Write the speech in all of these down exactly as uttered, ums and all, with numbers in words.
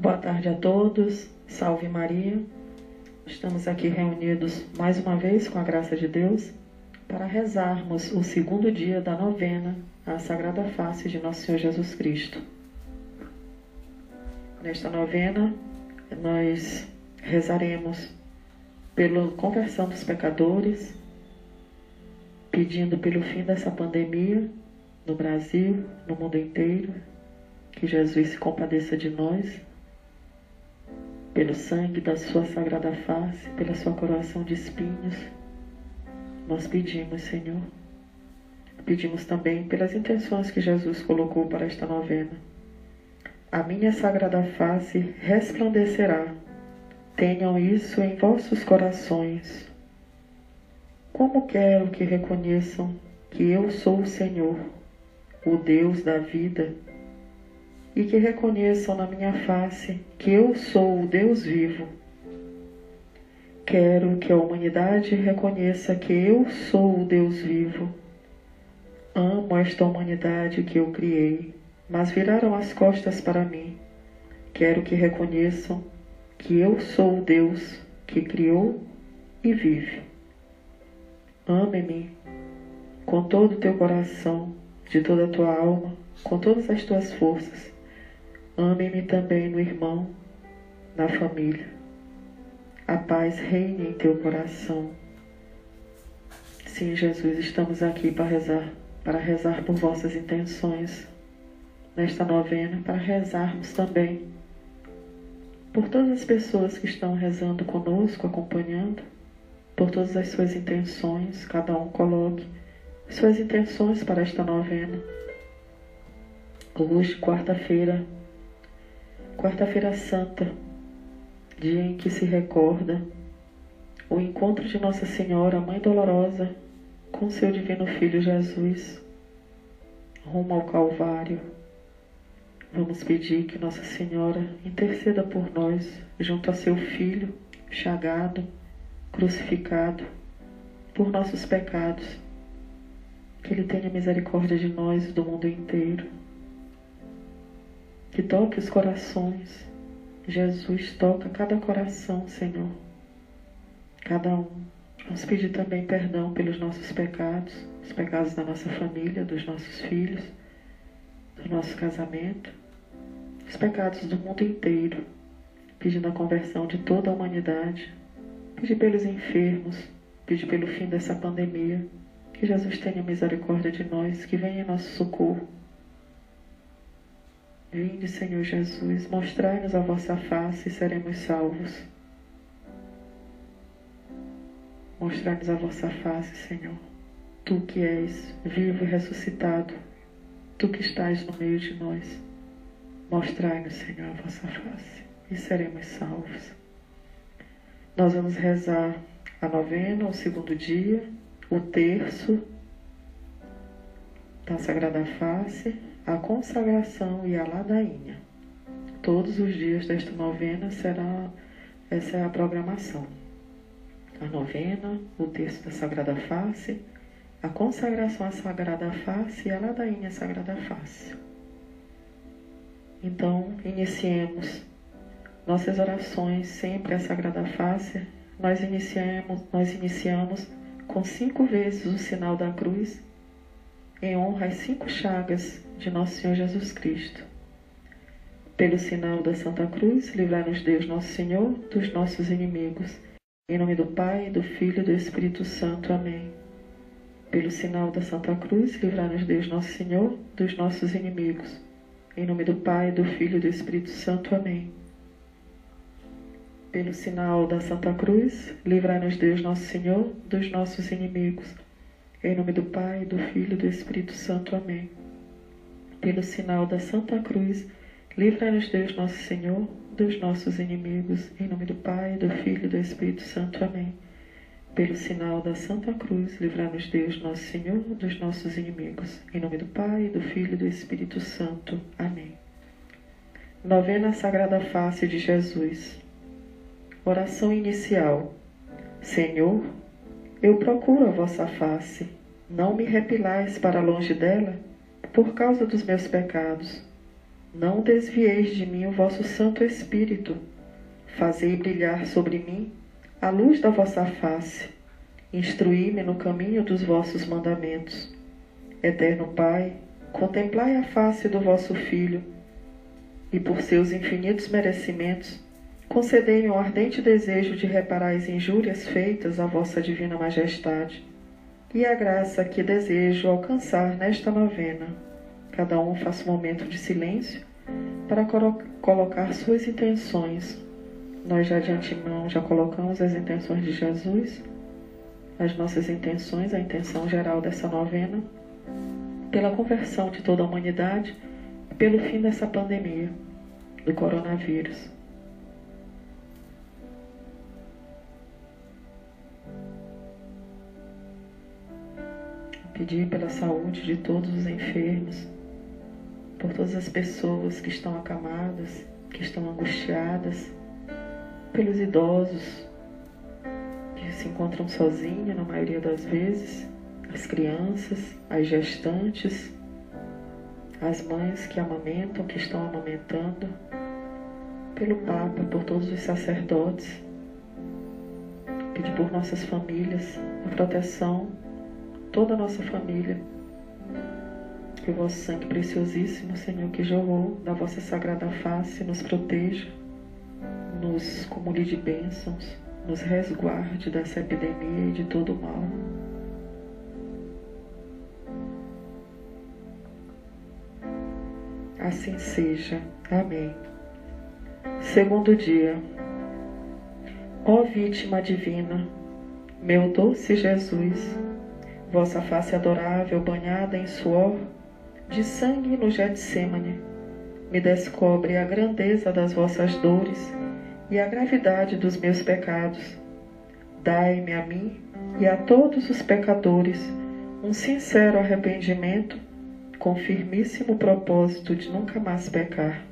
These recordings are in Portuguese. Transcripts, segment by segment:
Boa tarde a todos, salve Maria. Estamos aqui reunidos mais uma vez com a graça de Deus para rezarmos o segundo dia da novena à Sagrada Face de Nosso Senhor Jesus Cristo. Nesta novena nós rezaremos pela conversão dos pecadores, pedindo pelo fim dessa pandemia no Brasil, no mundo inteiro, que Jesus se compadeça de nós, pelo sangue da sua sagrada face, pela sua coroação de espinhos, nós pedimos, Senhor. Pedimos também pelas intenções que Jesus colocou para esta novena. A minha sagrada face resplandecerá. Tenham isso em vossos corações. Como quero que reconheçam que eu sou o Senhor, o Deus da vida, e que reconheçam na minha face que eu sou o Deus vivo. Quero que a humanidade reconheça que eu sou o Deus vivo. Amo esta humanidade que eu criei, mas viraram as costas para mim. Quero que reconheçam que eu sou o Deus que criou e vive. Ame-me com todo o teu coração, de toda a tua alma, com todas as tuas forças. Amem-me também no irmão, na família. A paz reine em teu coração. Sim, Jesus, estamos aqui para rezar, para rezar por vossas intenções nesta novena, para rezarmos também por todas as pessoas que estão rezando conosco, acompanhando, por todas as suas intenções. Cada um coloque suas intenções para esta novena. Hoje, quarta-feira, Quarta-feira Santa, dia em que se recorda o encontro de Nossa Senhora, Mãe Dolorosa, com seu Divino Filho Jesus, rumo ao Calvário. Vamos pedir que Nossa Senhora interceda por nós, junto a seu Filho, chagado, crucificado, por nossos pecados. Que Ele tenha misericórdia de nós e do mundo inteiro. Que toque os corações. Jesus, toca cada coração, Senhor. Cada um. Vamos pedir também perdão pelos nossos pecados, os pecados da nossa família, dos nossos filhos, do nosso casamento, os pecados do mundo inteiro, pedindo a conversão de toda a humanidade. Pedir pelos enfermos, pedir pelo fim dessa pandemia, que Jesus tenha misericórdia de nós, que venha em nosso socorro. Vinde, Senhor Jesus, mostrai-nos a vossa face e seremos salvos. Mostrai-nos a vossa face, Senhor. Tu que és vivo e ressuscitado, tu que estás no meio de nós, mostrai-nos, Senhor, a vossa face e seremos salvos. Nós vamos rezar a novena, o segundo dia, o terço da Sagrada Face, a consagração e a ladainha. Todos os dias desta novena será, essa é a programação. A novena, o terço da Sagrada Face, a consagração à Sagrada Face e a ladainha à Sagrada Face. Então, iniciemos nossas orações sempre à Sagrada Face. Nós iniciamos, nós iniciamos com cinco vezes o sinal da cruz, em honra às cinco chagas de Nosso Senhor Jesus Cristo. Pelo sinal da Santa Cruz, livrai-nos Deus Nosso Senhor dos nossos inimigos. Em nome do Pai, do Filho e do Espírito Santo. Amém. Pelo sinal da Santa Cruz, livrai-nos Deus Nosso Senhor dos nossos inimigos. Em nome do Pai, do Filho e do Espírito Santo. Amém. Pelo sinal da Santa Cruz, livrai-nos Deus Nosso Senhor dos nossos inimigos. Em nome do Pai, do Filho e do Espírito Santo. Amém. Pelo sinal da Santa Cruz, livra-nos Deus Nosso Senhor dos nossos inimigos. Em nome do Pai, do Filho e do Espírito Santo. Amém. Pelo sinal da Santa Cruz, livra-nos Deus Nosso Senhor dos nossos inimigos. Em nome do Pai, do Filho e do Espírito Santo. Amém. Novena à Sagrada Face de Jesus. Oração inicial. Senhor, eu procuro a vossa face, não me repelais para longe dela, por causa dos meus pecados. Não desvieis de mim o vosso Santo Espírito. Fazei brilhar sobre mim a luz da vossa face. Instruí-me no caminho dos vossos mandamentos. Eterno Pai, contemplai a face do vosso Filho, e por seus infinitos merecimentos, concedei-me um ardente desejo de reparar as injúrias feitas à vossa divina majestade, e a graça que desejo alcançar nesta novena. Cada um faça um momento de silêncio para colocar suas intenções. Nós já de antemão já colocamos as intenções de Jesus, as nossas intenções, a intenção geral dessa novena, pela conversão de toda a humanidade e pelo fim dessa pandemia do coronavírus. Pedir pela saúde de todos os enfermos, por todas as pessoas que estão acamadas, que estão angustiadas, pelos idosos que se encontram sozinhos na maioria das vezes, as crianças, as gestantes, as mães que amamentam, que estão amamentando, pelo Papa, por todos os sacerdotes. Pedir por nossas famílias a proteção, toda a nossa família, que o vosso sangue preciosíssimo, Senhor, que jorrou da vossa sagrada face, nos proteja, nos cumule de bênçãos, nos resguarde dessa epidemia e de todo o mal. Assim seja. Amém. Segundo dia. Ó vítima divina, meu doce Jesus, vossa face adorável, banhada em suor, de sangue no Getsêmane, me descobre a grandeza das vossas dores e a gravidade dos meus pecados. Dai-me a mim e a todos os pecadores um sincero arrependimento, com firmíssimo propósito de nunca mais pecar.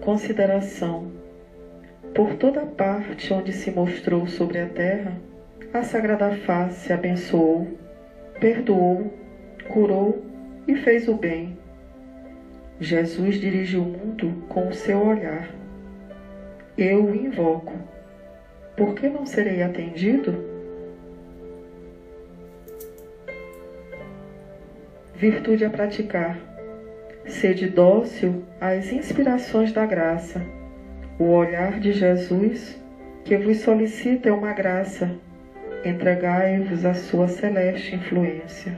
Consideração. Por toda parte onde se mostrou sobre a terra, a Sagrada Face abençoou, perdoou, curou e fez o bem. Jesus dirige o mundo com o seu olhar. Eu o invoco. Por que não serei atendido? Virtude a praticar. Sede dócil às inspirações da graça. O olhar de Jesus, que vos solicita, é uma graça. Entregai-vos à sua celeste influência.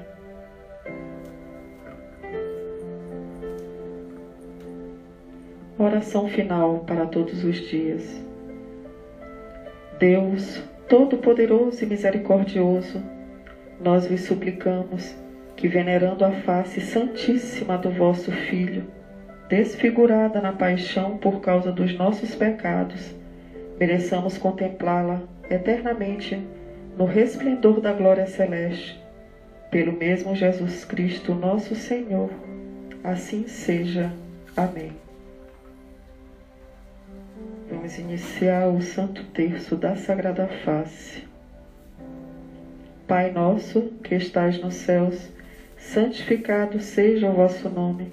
Oração final para todos os dias. Deus, todo-poderoso e misericordioso, nós vos suplicamos que, venerando a face santíssima do vosso Filho, desfigurada na paixão por causa dos nossos pecados, mereçamos contemplá-la eternamente no resplendor da glória celeste. Pelo mesmo Jesus Cristo, nosso Senhor, assim seja. Amém. Vamos iniciar o Santo Terço da Sagrada Face. Pai nosso, que estais nos céus, santificado seja o vosso nome.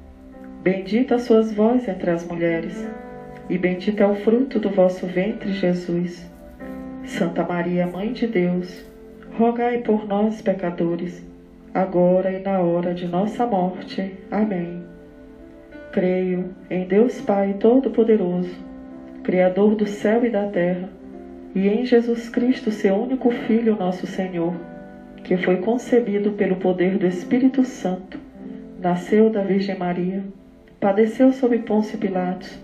Bendita sois vós entre as mulheres, e bendito é o fruto do vosso ventre, Jesus. Santa Maria, Mãe de Deus, rogai por nós, pecadores, agora e na hora de nossa morte. Amém. Creio em Deus Pai Todo-Poderoso, Criador do céu e da terra, e em Jesus Cristo, seu único Filho, nosso Senhor, que foi concebido pelo poder do Espírito Santo, nasceu da Virgem Maria, padeceu sob Pôncio Pilatos,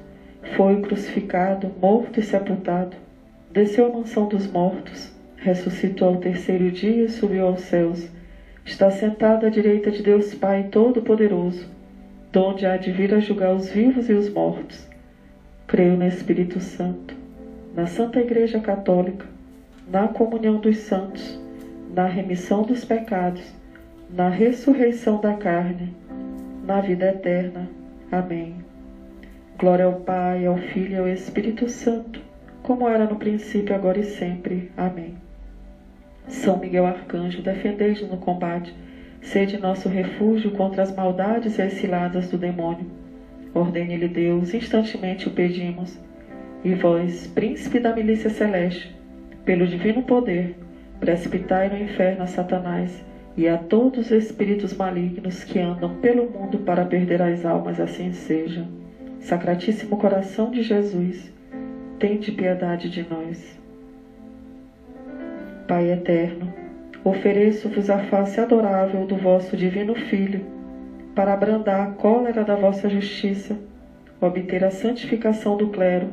foi crucificado, morto e sepultado, desceu à mansão dos mortos, ressuscitou ao terceiro dia e subiu aos céus, está sentado à direita de Deus Pai Todo-Poderoso, donde há de vir a julgar os vivos e os mortos. Creio no Espírito Santo, na Santa Igreja Católica, na comunhão dos santos, na remissão dos pecados, na ressurreição da carne, na vida eterna. Amém. Glória ao Pai, ao Filho e ao Espírito Santo, como era no princípio, agora e sempre. Amém. São Miguel Arcanjo, defendei-nos no combate, sede nosso refúgio contra as maldades e as ciladas do demônio. Ordene-lhe Deus, instantemente o pedimos. E vós, príncipe da milícia celeste, pelo divino poder, precipitai no inferno a Satanás e a todos os espíritos malignos que andam pelo mundo para perder as almas, assim seja. Sacratíssimo coração de Jesus, tende piedade de nós. Pai eterno, ofereço-vos a face adorável do vosso divino Filho, para abrandar a cólera da vossa justiça, obter a santificação do clero,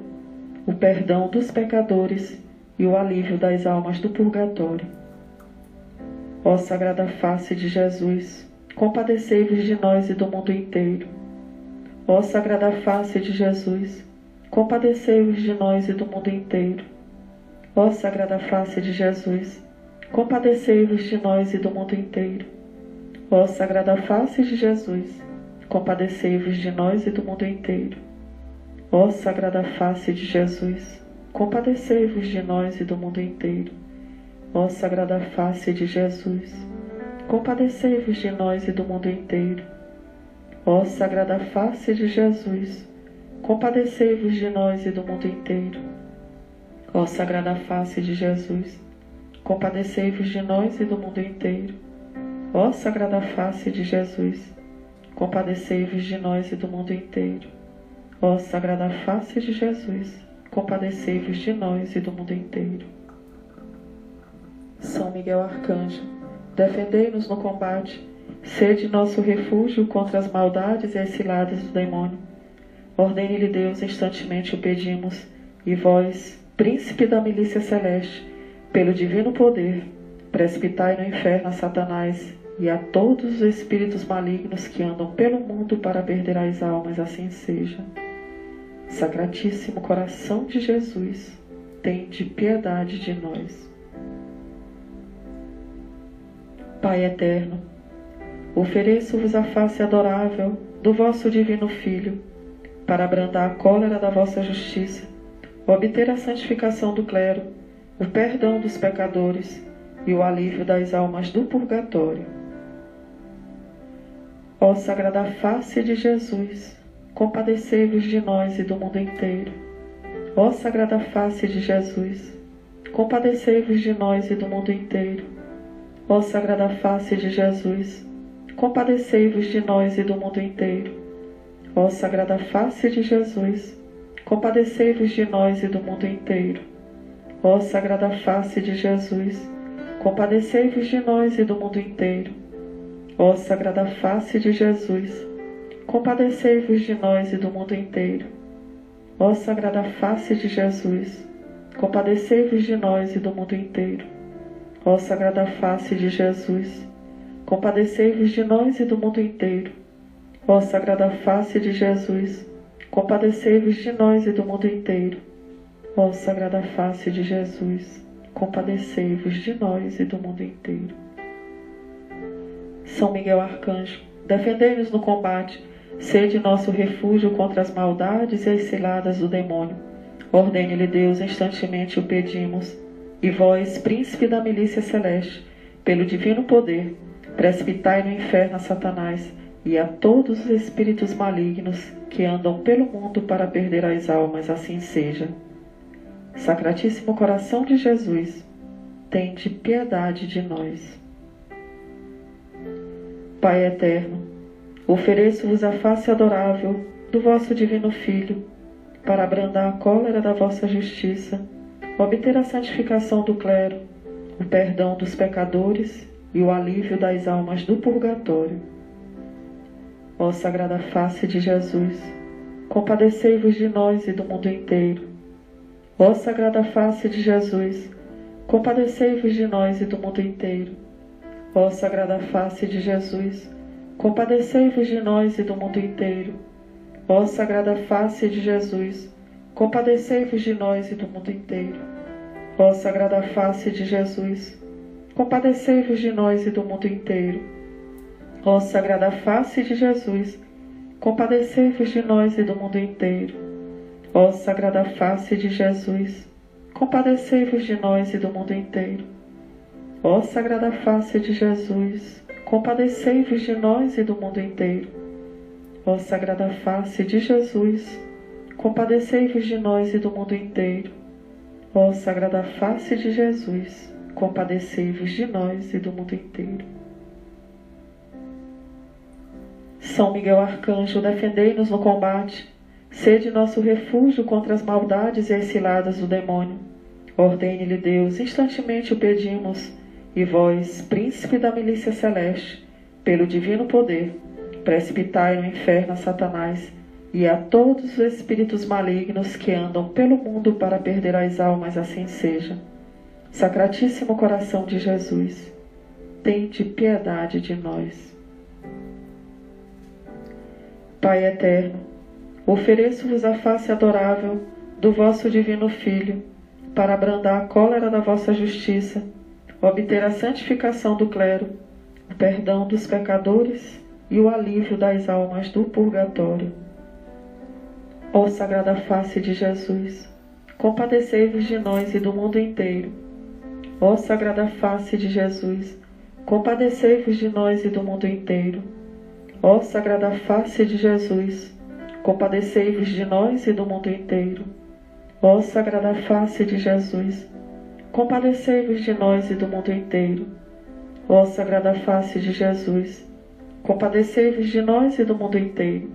o perdão dos pecadores e o alívio das almas do purgatório. Ó Sagrada Face de Jesus, compadecei-vos de nós e do mundo inteiro. Ó Sagrada Face de Jesus, compadecei-vos de nós e do mundo inteiro. Ó Sagrada Face de Jesus, compadecei-vos de nós e do mundo inteiro. Ó Sagrada Face de Jesus, compadecei-vos de nós e do mundo inteiro. Ó Sagrada Face de Jesus, compadecei-vos de nós e do mundo inteiro. Ó Sagrada Face de Jesus, compadecei-vos de nós e do mundo inteiro. Ó Sagrada Face de Jesus, compadecei-vos de nós e do mundo inteiro. Ó Sagrada Face de Jesus, compadecei-vos de nós e do mundo inteiro. Ó Sagrada Face de Jesus, compadecei-vos de nós e do mundo inteiro. Ó Sagrada Face de Jesus, compadecei-vos de nós e do mundo inteiro. São Miguel Arcanjo, defendei-nos no combate, sede nosso refúgio contra as maldades e as ciladas do demônio. Ordene-lhe Deus, instantemente o pedimos, e vós, príncipe da milícia celeste, pelo divino poder, precipitai no inferno a Satanás e a todos os espíritos malignos que andam pelo mundo para perder as almas, assim seja. Sacratíssimo coração de Jesus, tende piedade de nós. Pai eterno, ofereço-vos a face adorável do vosso divino Filho, para abrandar a cólera da vossa justiça, obter a santificação do clero, o perdão dos pecadores e o alívio das almas do purgatório. Ó Sagrada Face de Jesus, compadecei-vos de nós e do mundo inteiro. Ó Sagrada Face de Jesus, compadecei-vos de nós e do mundo inteiro. Ó Sagrada Face de Jesus, compadecei-vos de nós e do mundo inteiro. Ó Sagrada Face de Jesus, compadecei-vos de nós e do mundo inteiro. Ó Sagrada Face de Jesus, compadecei-vos de nós e do mundo inteiro. Ó Sagrada Face de Jesus, compadecei-vos de nós e do mundo inteiro. Ó Sagrada Face de Jesus, compadecei-vos de nós e do mundo inteiro. Ó Sagrada Face de Jesus, compadecei-vos de nós e do mundo inteiro. Ó Sagrada Face de Jesus, compadecei-vos de nós e do mundo inteiro. Ó Sagrada Face de Jesus, compadecei-vos de nós e do mundo inteiro. São Miguel Arcanjo, defendei-nos no combate, sede nosso refúgio contra as maldades e as ciladas do demônio. Ordene-lhe Deus, instantemente o pedimos, e vós, príncipe da milícia celeste, pelo divino poder, precipitai no inferno a Satanás e a todos os espíritos malignos que andam pelo mundo para perder as almas, assim seja. Sacratíssimo coração de Jesus, tende piedade de nós. Pai eterno, ofereço-vos a face adorável do vosso divino Filho, para abrandar a cólera da vossa justiça, obter a santificação do clero, o perdão dos pecadores e o alívio das almas do purgatório. Ó Sagrada Face de Jesus, compadecei-vos de nós e do mundo inteiro. Ó Sagrada Face de Jesus, compadecei-vos de nós e do mundo inteiro. Ó Sagrada Face de Jesus, Compadecei-vos de nós e do mundo inteiro. Ó Sagrada Face de Jesus, compadecei-vos de nós e do mundo inteiro. Ó Sagrada Face de Jesus, compadecei-vos de nós e do mundo inteiro. Ó Sagrada Face de Jesus, compadecei-vos de nós e do mundo inteiro. Ó Sagrada Face de Jesus, compadecei-vos de nós e do mundo inteiro. Ó Sagrada Face de Jesus, compadecei-vos de nós e do mundo inteiro. Ó Sagrada Face de Jesus, compadecei-vos de nós e do mundo inteiro. Ó Sagrada Face de Jesus, compadecei-vos de nós e do mundo inteiro. São Miguel Arcanjo, defendei-nos no combate. Sede nosso refúgio contra as maldades e as ciladas do demônio. Ordene-lhe Deus, instantemente o pedimos. E vós, príncipe da milícia celeste, pelo divino poder, precipitai no inferno a Satanás e a todos os espíritos malignos que andam pelo mundo para perder as almas, assim seja. Sacratíssimo coração de Jesus, tende piedade de nós. Pai eterno, ofereço-vos a face adorável do vosso divino Filho, para abrandar a cólera da vossa justiça, obter a santificação do clero, o perdão dos pecadores e o alívio das almas do purgatório. Ó Sagrada Face de Jesus, compadecei-vos de nós e do mundo inteiro. Ó Sagrada Face de Jesus, compadecei-vos de nós e do mundo inteiro. Ó Sagrada Face de Jesus, compadecei-vos de nós e do mundo inteiro. Ó Sagrada Face de Jesus, compadecei-vos de nós e do mundo inteiro. Ó Sagrada Face de Jesus, compadecei-vos de nós e do mundo inteiro.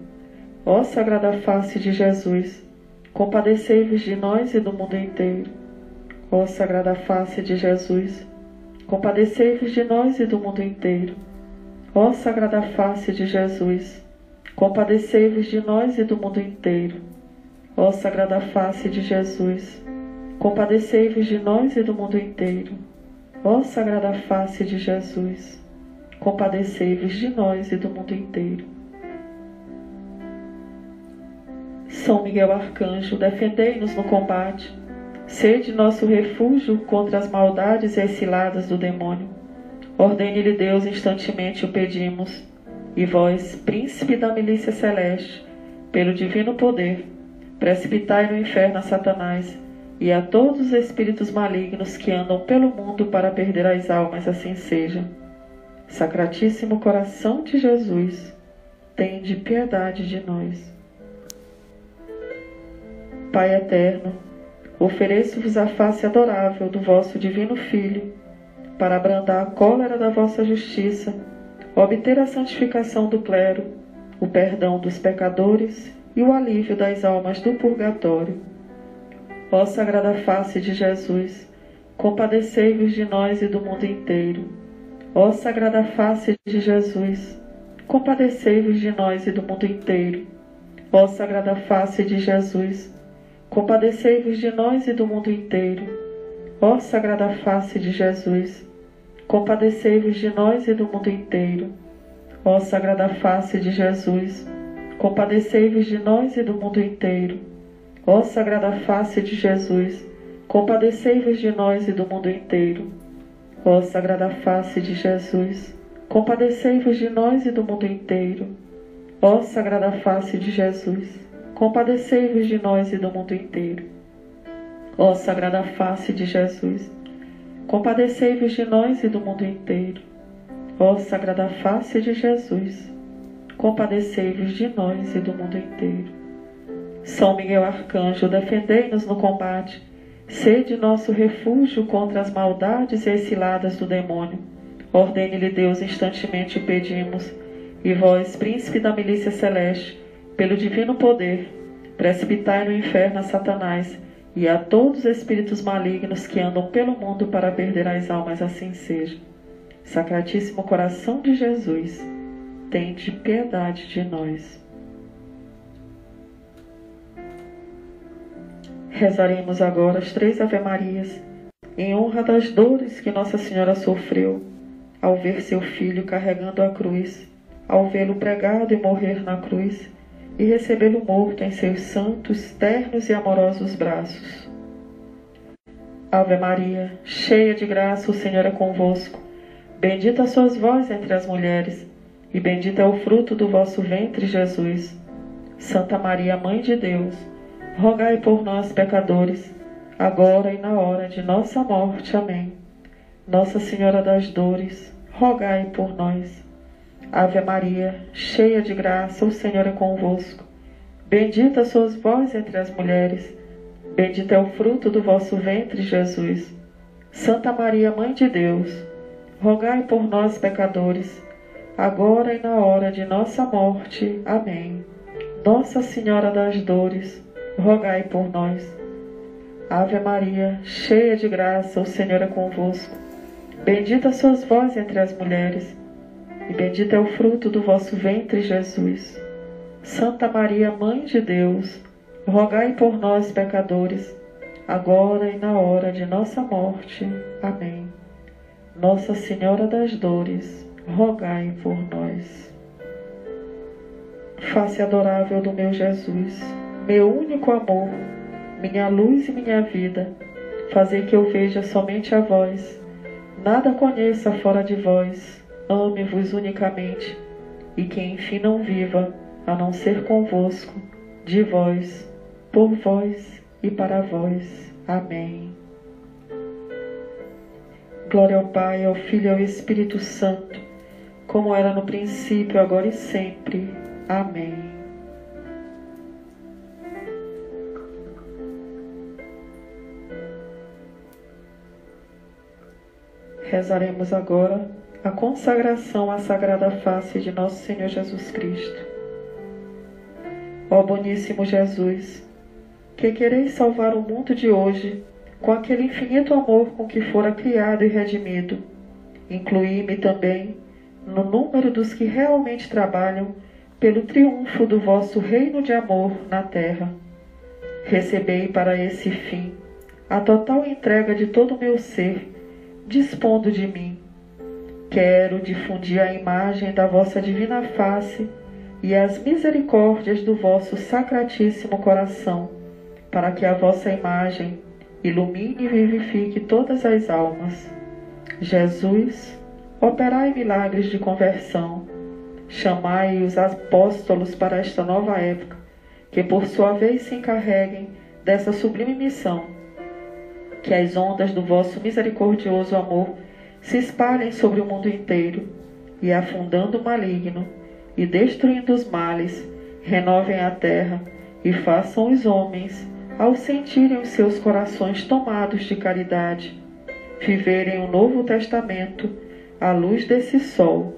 Ó Sagrada Face de Jesus, compadecei-vos de nós e do mundo inteiro. Ó Sagrada Face de Jesus, compadecei-vos de nós e do mundo inteiro. Ó Sagrada Face de Jesus, compadecei-vos de nós e do mundo inteiro. Ó Sagrada Face de Jesus, compadecei-vos de nós e do mundo inteiro. Ó Sagrada Face de Jesus, compadecei-vos de nós e do mundo inteiro. São Miguel Arcanjo, defendei-nos no combate. Sede nosso refúgio contra as maldades e as ciladas do demônio. Ordene-lhe Deus, instantemente o pedimos. E vós, príncipe da milícia celeste, pelo divino poder, precipitai no inferno a Satanás e a todos os espíritos malignos que andam pelo mundo para perder as almas, assim seja. Sacratíssimo coração de Jesus, tende piedade de nós. Pai eterno, ofereço-vos a face adorável do vosso divino Filho, para abrandar a cólera da vossa justiça, obter a santificação do clero, o perdão dos pecadores e o alívio das almas do purgatório. Ó Sagrada Face de Jesus, compadecei-vos de nós e do mundo inteiro. Ó Sagrada Face de Jesus, compadecei-vos de nós e do mundo inteiro. Ó Sagrada Face de Jesus, compadecei-vos de nós e do mundo inteiro. Ó Sagrada Face de Jesus, compadecei-vos de nós e do mundo inteiro. Ó Sagrada Face de Jesus, compadecei-vos de nós e do mundo inteiro. Ó Sagrada Face de Jesus, compadecei-vos de nós e do mundo inteiro. Ó Sagrada Face de Jesus, compadecei-vos de nós e do mundo inteiro. Ó Sagrada Face de Jesus, compadecei-vos de nós e do mundo inteiro. Ó Sagrada Face de Jesus, compadecei-vos de nós e do mundo inteiro. Ó Sagrada Face de Jesus, compadecei-vos de nós e do mundo inteiro. São Miguel Arcanjo, defendei-nos no combate. Sede nosso refúgio contra as maldades e as ciladas do demônio. Ordene-lhe Deus, instantemente o pedimos. E vós, príncipe da milícia celeste, pelo divino poder, precipitai no inferno a Satanás e a todos os espíritos malignos que andam pelo mundo para perder as almas, assim seja. Sacratíssimo coração de Jesus, tende piedade de nós. Rezaremos agora as três Ave-Marias, em honra das dores que Nossa Senhora sofreu ao ver seu Filho carregando a cruz, ao vê-lo pregado e morrer na cruz, e recebê-lo morto em seus santos, ternos e amorosos braços. Ave Maria, cheia de graça, o Senhor é convosco. Bendita sois vós entre as mulheres, e bendito é o fruto do vosso ventre, Jesus. Santa Maria, Mãe de Deus, rogai por nós, pecadores, agora e na hora de nossa morte. Amém. Nossa Senhora das Dores, rogai por nós. Ave Maria, cheia de graça, o Senhor é convosco. Bendita sois vós entre as mulheres, bendito é o fruto do vosso ventre, Jesus. Santa Maria, Mãe de Deus, rogai por nós, pecadores, agora e na hora de nossa morte. Amém. Nossa Senhora das Dores, rogai por nós. Ave Maria, cheia de graça, o Senhor é convosco. Bendita sois vós entre as mulheres, e bendito é o fruto do vosso ventre, Jesus. Santa Maria, Mãe de Deus, rogai por nós, pecadores, agora e na hora de nossa morte. Amém. Nossa Senhora das Dores, rogai por nós. Face adorável do meu Jesus, meu único amor, minha luz e minha vida, fazei que eu veja somente a vós, nada conheça fora de vós, ame-vos unicamente, e que enfim não viva, a não ser convosco, de vós, por vós e para vós. Amém. Glória ao Pai, ao Filho e ao Espírito Santo, como era no princípio, agora e sempre. Amém. Rezaremos agora a consagração à Sagrada Face de Nosso Senhor Jesus Cristo. Ó boníssimo Jesus, que quereis salvar o mundo de hoje com aquele infinito amor com que fora criado e redimido, incluí-me também no número dos que realmente trabalham pelo triunfo do vosso reino de amor na terra. Recebei para esse fim a total entrega de todo o meu ser, dispondo de mim. Quero difundir a imagem da vossa divina face e as misericórdias do vosso sacratíssimo coração, para que a vossa imagem ilumine e vivifique todas as almas. Jesus, operai milagres de conversão. Chamai os apóstolos para esta nova época, que por sua vez se encarreguem dessa sublime missão. Que as ondas do vosso misericordioso amor se espalhem sobre o mundo inteiro, e afundando o maligno e destruindo os males, renovem a terra e façam os homens, ao sentirem os seus corações tomados de caridade, viverem o Novo Testamento à luz desse sol,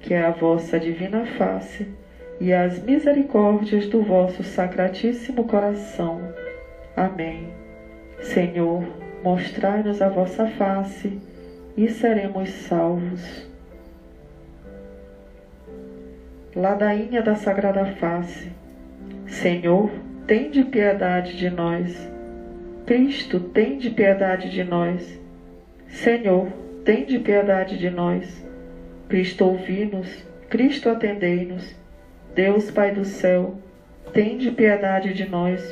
que é a vossa divina face e as misericórdias do vosso sacratíssimo coração. Amém. Senhor, mostrai-nos a vossa face e seremos salvos. Ladainha da Sagrada Face. Senhor, tende piedade de nós. Cristo, tende piedade de nós. Senhor, tende piedade de nós. Cristo, ouvi-nos. Cristo, atendei-nos. Deus Pai do céu, tende piedade de nós.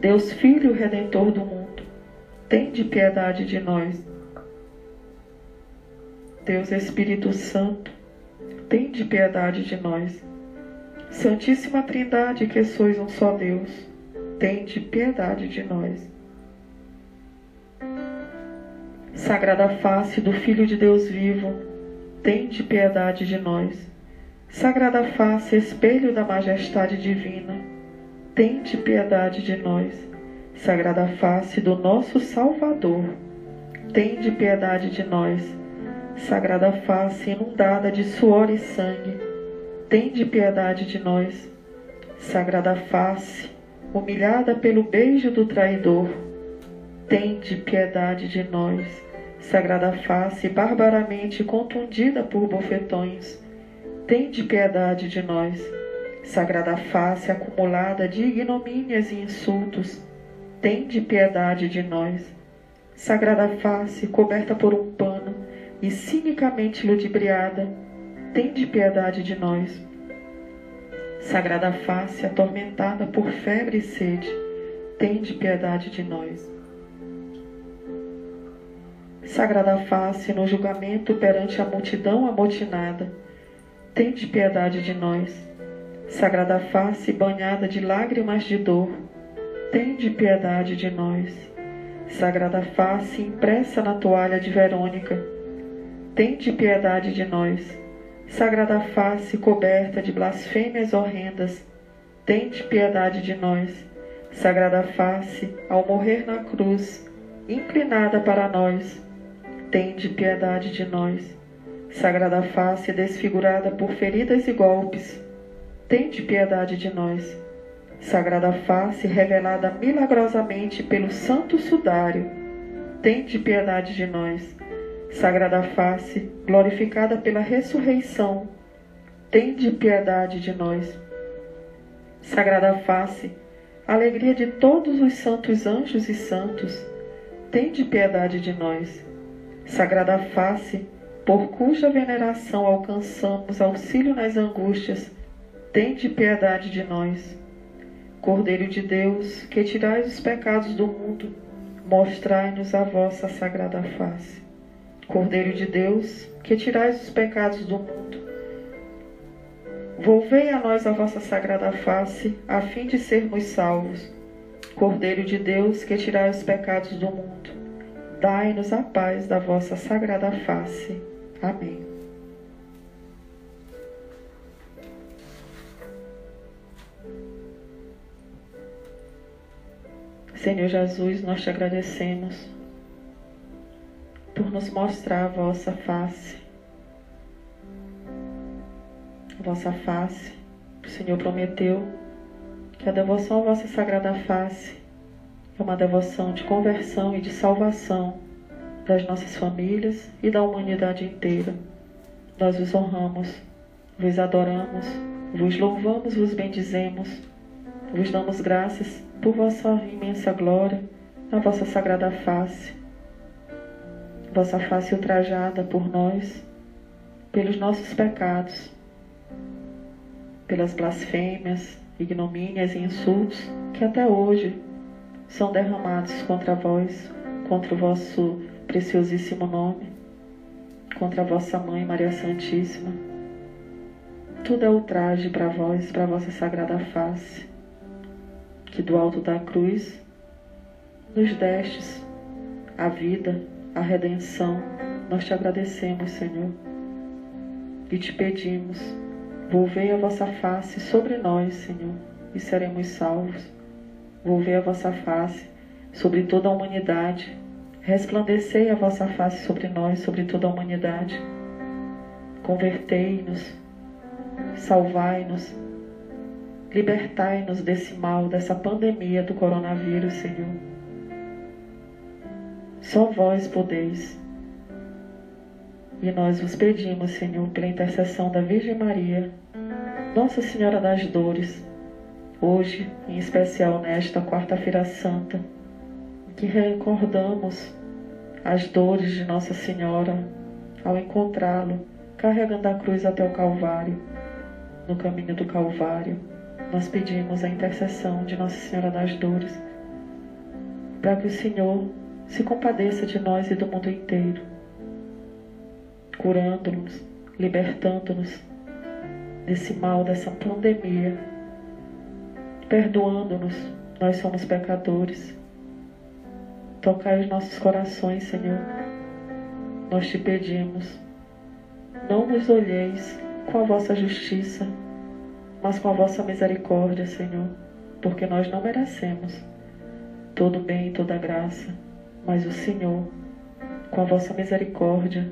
Deus Filho Redentor do mundo, tende piedade de nós. Deus Espírito Santo, tende piedade de nós. Santíssima Trindade, que sois um só Deus, tende piedade de nós. Sagrada Face do Filho de Deus vivo, tende piedade de nós. Sagrada Face, espelho da majestade divina, tende piedade de nós. Sagrada Face do nosso Salvador, tende piedade de nós. Sagrada Face inundada de suor e sangue, tende piedade de nós. Sagrada Face humilhada pelo beijo do traidor, tende piedade de nós. Sagrada Face barbaramente contundida por bofetões, tende piedade de nós. Sagrada Face acumulada de ignomínias e insultos, tende piedade de nós. Sagrada Face coberta por um pano e cinicamente ludibriada, tende piedade de nós. Sagrada face, atormentada por febre e sede, tende piedade de nós. Sagrada face, no julgamento perante a multidão amotinada, tende piedade de nós. Sagrada face, banhada de lágrimas de dor, tende piedade de nós. Sagrada face, impressa na toalha de Verônica, tende piedade de nós. Sagrada face, coberta de blasfêmias horrendas, tende piedade de nós. Sagrada face, ao morrer na cruz, inclinada para nós, tende piedade de nós. Sagrada face, desfigurada por feridas e golpes, tende piedade de nós. Sagrada face, revelada milagrosamente pelo santo sudário, tende piedade de nós. Sagrada face, glorificada pela ressurreição, tende piedade de nós. Sagrada face, alegria de todos os santos anjos e santos, tende piedade de nós. Sagrada face, por cuja veneração alcançamos auxílio nas angústias, tende piedade de nós. Cordeiro de Deus, que tirais os pecados do mundo, mostrai-nos a vossa sagrada face. Cordeiro de Deus, que tirais os pecados do mundo, volvei a nós a vossa sagrada face, a fim de sermos salvos. Cordeiro de Deus, que tirais os pecados do mundo, dai-nos a paz da vossa sagrada face. Amém. Senhor Jesus, nós te agradecemos por nos mostrar a vossa face. A vossa face, o Senhor prometeu que a devoção à vossa sagrada face é uma devoção de conversão e de salvação das nossas famílias e da humanidade inteira. Nós vos honramos, vos adoramos, vos louvamos, vos bendizemos, vos damos graças por vossa imensa glória na vossa sagrada face. Vossa face ultrajada por nós, pelos nossos pecados, pelas blasfêmias, ignomínias e insultos que até hoje são derramados contra vós, contra o vosso preciosíssimo nome, contra a vossa Mãe Maria Santíssima. Tudo é ultraje para vós, para a vossa sagrada face, que do alto da cruz nos destes a vida, a redenção. Nós te agradecemos, Senhor, e te pedimos, volvei a vossa face sobre nós, Senhor, e seremos salvos. Volvei a vossa face sobre toda a humanidade, resplandecei a vossa face sobre nós, sobre toda a humanidade. Convertei-nos, salvai-nos, libertai-nos desse mal, dessa pandemia do coronavírus, Senhor. Só vós podeis. E nós vos pedimos, Senhor, pela intercessão da Virgem Maria, Nossa Senhora das Dores, hoje, em especial nesta Quarta-feira Santa, que recordamos as dores de Nossa Senhora ao encontrá-lo, carregando a cruz até o Calvário. No caminho do Calvário, nós pedimos a intercessão de Nossa Senhora das Dores, para que o Senhor se compadeça de nós e do mundo inteiro, curando-nos, libertando-nos desse mal, dessa pandemia, perdoando-nos, nós somos pecadores. Tocai os nossos corações, Senhor, nós te pedimos, não nos olheis com a vossa justiça, mas com a vossa misericórdia, Senhor, porque nós não merecemos todo bem e toda graça. Mas o Senhor, com a vossa misericórdia,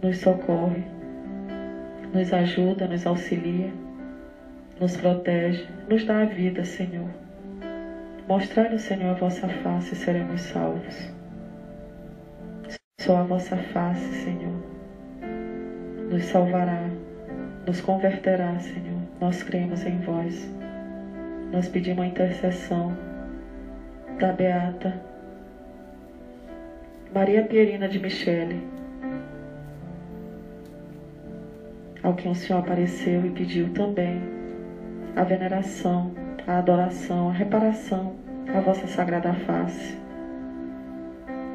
nos socorre, nos ajuda, nos auxilia, nos protege, nos dá a vida, Senhor. Mostrai-nos, Senhor, a vossa face e seremos salvos. Só a vossa face, Senhor, nos salvará, nos converterá, Senhor. Nós cremos em vós. Nós pedimos a intercessão da Beata Maria Pierina de Michele, ao que o Senhor apareceu e pediu também a veneração, a adoração, a reparação à vossa sagrada face.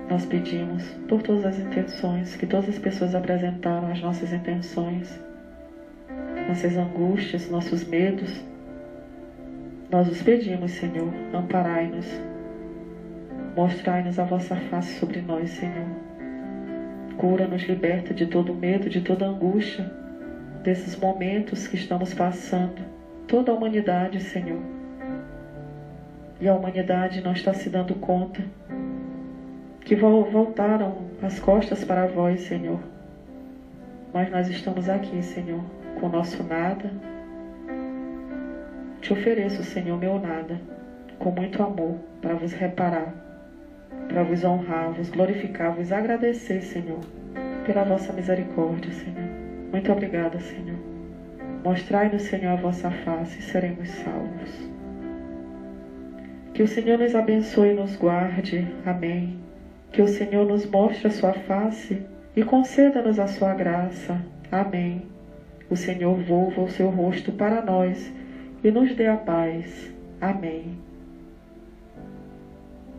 Nós pedimos por todas as intenções, que todas as pessoas apresentaram as nossas intenções, nossas angústias, nossos medos. Nós os pedimos, Senhor, amparai-nos, mostrai-nos a vossa face sobre nós, Senhor. Cura-nos, liberta de todo medo, de toda angústia, desses momentos que estamos passando, toda a humanidade, Senhor. E a humanidade não está se dando conta que voltaram as costas para vós, Senhor. Mas nós estamos aqui, Senhor, com o nosso nada. Te ofereço, Senhor, meu nada, com muito amor, para vos reparar, para vos honrar, vos glorificar, vos agradecer, Senhor, pela vossa misericórdia, Senhor. Muito obrigada, Senhor. Mostrai-nos, Senhor, a vossa face e seremos salvos. Que o Senhor nos abençoe e nos guarde. Amém. Que o Senhor nos mostre a sua face e conceda-nos a sua graça. Amém. O Senhor volva o seu rosto para nós e nos dê a paz. Amém.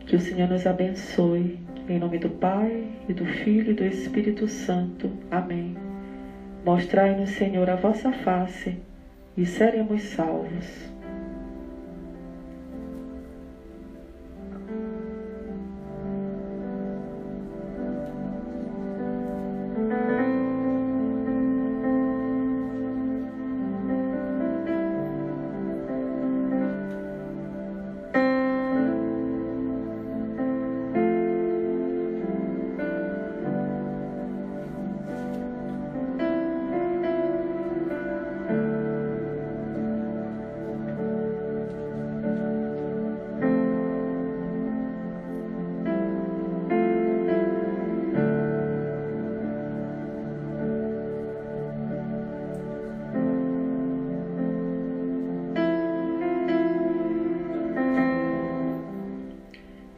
Que o Senhor nos abençoe, em nome do Pai, e do Filho e do Espírito Santo. Amém. Mostrai-nos, Senhor, a vossa face e seremos salvos.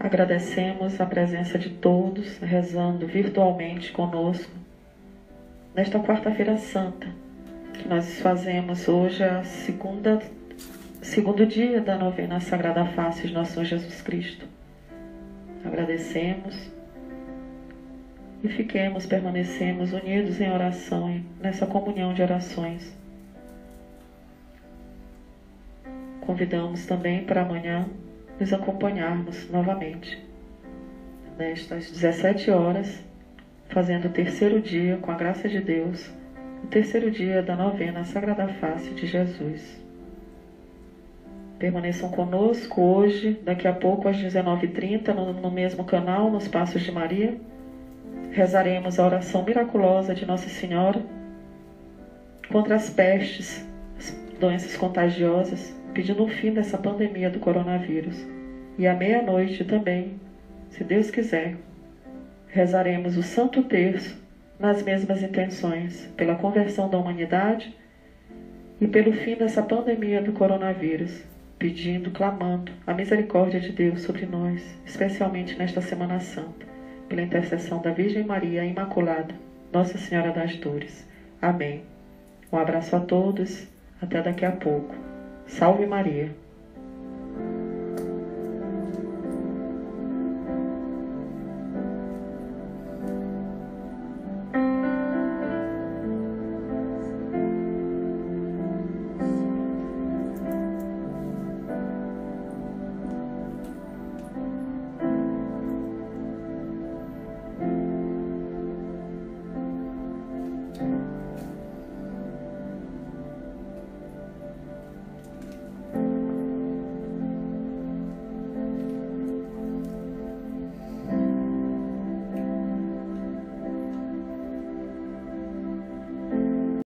Agradecemos a presença de todos rezando virtualmente conosco nesta quarta-feira santa, que nós fazemos hoje a segunda, segundo dia da novena da Sagrada Face de Nosso Senhor Jesus Cristo. Agradecemos e fiquemos, permanecemos unidos em oração, nessa comunhão de orações. Convidamos também para amanhã nos acompanharmos novamente nestas dezessete horas, fazendo o terceiro dia, com a graça de Deus, o terceiro dia da novena à Sagrada Face de Jesus. Permaneçam conosco hoje, daqui a pouco às dezenove e trinta, no, no mesmo canal, Nos Passos de Maria. Rezaremos a oração miraculosa de Nossa Senhora contra as pestes, as doenças contagiosas, pedindo o fim dessa pandemia do coronavírus. E à meia-noite também, se Deus quiser, rezaremos o Santo Terço nas mesmas intenções, pela conversão da humanidade e pelo fim dessa pandemia do coronavírus, pedindo, clamando a misericórdia de Deus sobre nós, especialmente nesta Semana Santa, pela intercessão da Virgem Maria Imaculada, Nossa Senhora das Dores. Amém. Um abraço a todos, até daqui a pouco. Salve Maria!